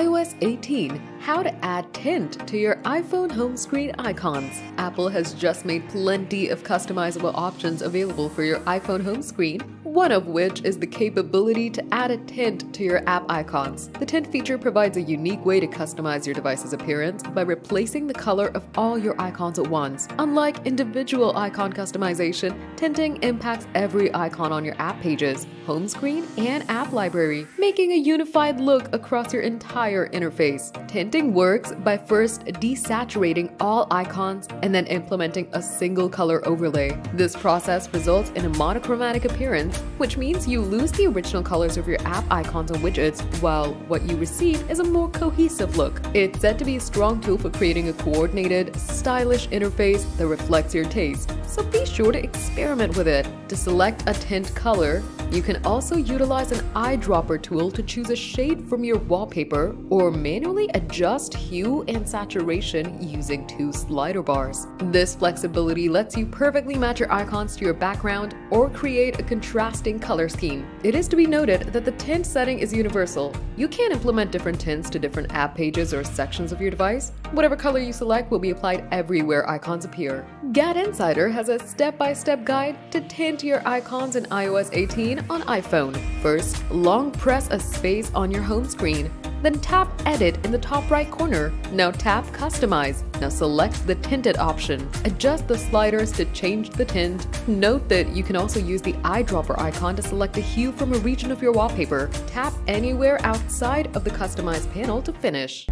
iOS 18, how to add tint to your iPhone home screen icons. Apple has just made plenty of customizable options available for your iPhone home screen, one of which is the capability to add a tint to your app icons. The tint feature provides a unique way to customize your device's appearance by replacing the color of all your icons at once. Unlike individual icon customization, tinting impacts every icon on your app pages, home screen, and app library, making a unified look across your entire interface. Tinting works by first desaturating all icons and then implementing a single color overlay. This process results in a monochromatic appearance, which means you lose the original colors of your app icons and widgets, while what you receive is a more cohesive look. It's said to be a strong tool for creating a coordinated, stylish interface that reflects your taste, so be sure to experiment with it. To select a tint color, you can also utilize an eyedropper tool to choose a shade from your wallpaper or manually adjust hue and saturation using two slider bars. This flexibility lets you perfectly match your icons to your background or create a contrasting color scheme. It is to be noted that the tint setting is universal. You can implement different tints to different app pages or sections of your device. Whatever color you select will be applied everywhere icons appear. GadInsider has a step-by-step guide to tint your icons in iOS 18 on iPhone. First, long press a space on your home screen. Then tap Edit in the top right corner. Now tap Customize. Now select the tinted option. Adjust the sliders to change the tint. Note that you can also use the eyedropper icon to select a hue from a region of your wallpaper. Tap anywhere outside of the customized panel to finish.